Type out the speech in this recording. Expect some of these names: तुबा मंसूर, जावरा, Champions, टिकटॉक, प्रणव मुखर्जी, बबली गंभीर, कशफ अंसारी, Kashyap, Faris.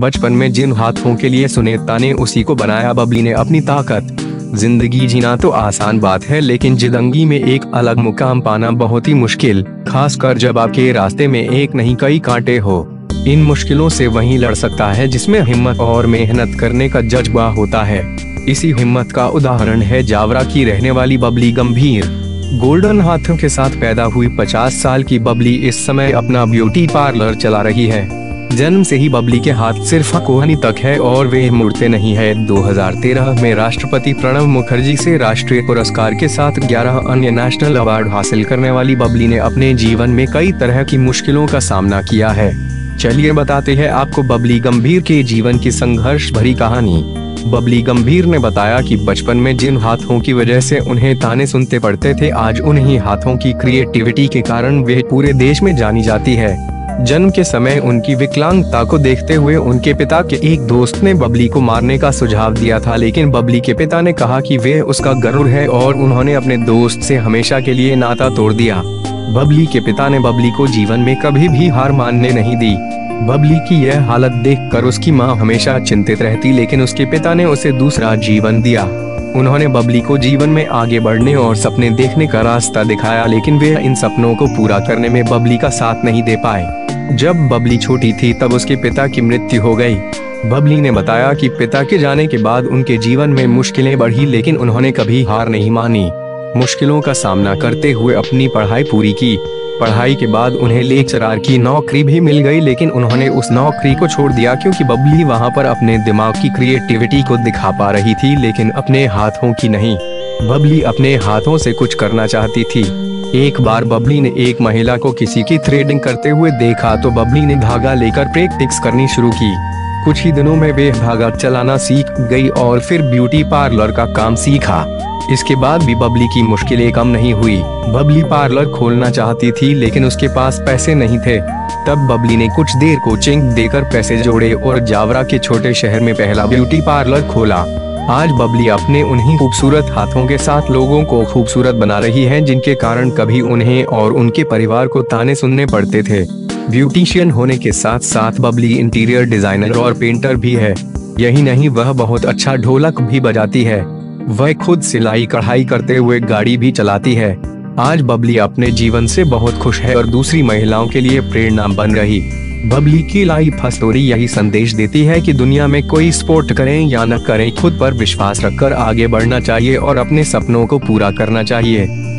बचपन में जिन हाथों के लिए सुनीता ने उसी को बनाया बबली ने अपनी ताकत। जिंदगी जीना तो आसान बात है, लेकिन जिंदगी में एक अलग मुकाम पाना बहुत ही मुश्किल, खासकर जब आपके रास्ते में एक नहीं कई कांटे हो। इन मुश्किलों से वही लड़ सकता है जिसमें हिम्मत और मेहनत करने का जज्बा होता है। इसी हिम्मत का उदाहरण है जावरा की रहने वाली बबली गंभीर। गोल्डन हाथों के साथ पैदा हुई 50 साल की बबली इस समय अपना ब्यूटी पार्लर चला रही है। जन्म से ही बबली के हाथ सिर्फ कोहनी तक है और वे मुड़ते नहीं है। 2013 में राष्ट्रपति प्रणव मुखर्जी से राष्ट्रीय पुरस्कार के साथ 11 अन्य नेशनल अवार्ड हासिल करने वाली बबली ने अपने जीवन में कई तरह की मुश्किलों का सामना किया है। चलिए बताते हैं आपको बबली गंभीर के जीवन की संघर्ष भरी कहानी। बबली गंभीर ने बताया कि बचपन में जिन हाथों की वजह से उन्हें ताने सुनते पड़ते थे, आज उन्हीं हाथों की क्रिएटिविटी के कारण वे पूरे देश में जानी जाती है। जन्म के समय उनकी विकलांगता को देखते हुए उनके पिता के एक दोस्त ने बबली को मारने का सुझाव दिया था, लेकिन बबली के पिता ने कहा कि वे उसका गरुड़ है और उन्होंने अपने दोस्त से हमेशा के लिए नाता तोड़ दिया। बबली के पिता ने बबली को जीवन में कभी भी हार मानने नहीं दी। बबली की यह हालत देखकर उसकी मां हमेशा चिंतित रहती, लेकिन उसके पिता ने उसे दूसरा जीवन दिया। उन्होंने बबली को जीवन में आगे बढ़ने और सपने देखने का रास्ता दिखाया, लेकिन वे इन सपनों को पूरा करने में बबली का साथ नहीं दे पाए। जब बबली छोटी थी तब उसके पिता की मृत्यु हो गई। बबली ने बताया कि पिता के जाने के बाद उनके जीवन में मुश्किलें बढ़ी, लेकिन उन्होंने कभी हार नहीं मानी। मुश्किलों का सामना करते हुए अपनी पढ़ाई पूरी की। पढ़ाई के बाद उन्हें लेक्चरार की नौकरी भी मिल गई, लेकिन उन्होंने उस नौकरी को छोड़ दिया क्योंकि बबली वहां पर अपने दिमाग की क्रिएटिविटी को दिखा पा रही थी, लेकिन अपने हाथों की नहीं। बबली अपने हाथों से कुछ करना चाहती थी। एक बार बबली ने एक महिला को किसी की थ्रेडिंग करते हुए देखा, तो बबली ने धागा लेकर प्रैक्टिस करनी शुरू की। कुछ ही दिनों में वे धागा चलाना सीख गई और फिर ब्यूटी पार्लर का काम सीखा। इसके बाद भी बबली की मुश्किलें कम नहीं हुई। बबली पार्लर खोलना चाहती थी, लेकिन उसके पास पैसे नहीं थे। तब बबली ने कुछ देर कोचिंग देकर पैसे जोड़े और जावरा के छोटे शहर में पहला ब्यूटी पार्लर खोला। आज बबली अपने उन्हीं खूबसूरत हाथों के साथ लोगों को खूबसूरत बना रही हैं, जिनके कारण कभी उन्हें और उनके परिवार को ताने सुनने पड़ते थे। ब्यूटीशियन होने के साथ साथ बबली इंटीरियर डिजाइनर और पेंटर भी है। यही नहीं, वह बहुत अच्छा ढोलक भी बजाती है। वह खुद सिलाई कढ़ाई करते हुए गाड़ी भी चलाती है। आज बबली अपने जीवन से बहुत खुश है और दूसरी महिलाओं के लिए प्रेरणा बन रही। बबली की लाइफ स्टोरी यही संदेश देती है कि दुनिया में कोई स्पोर्ट करें या न करें, खुद पर विश्वास रखकर आगे बढ़ना चाहिए और अपने सपनों को पूरा करना चाहिए।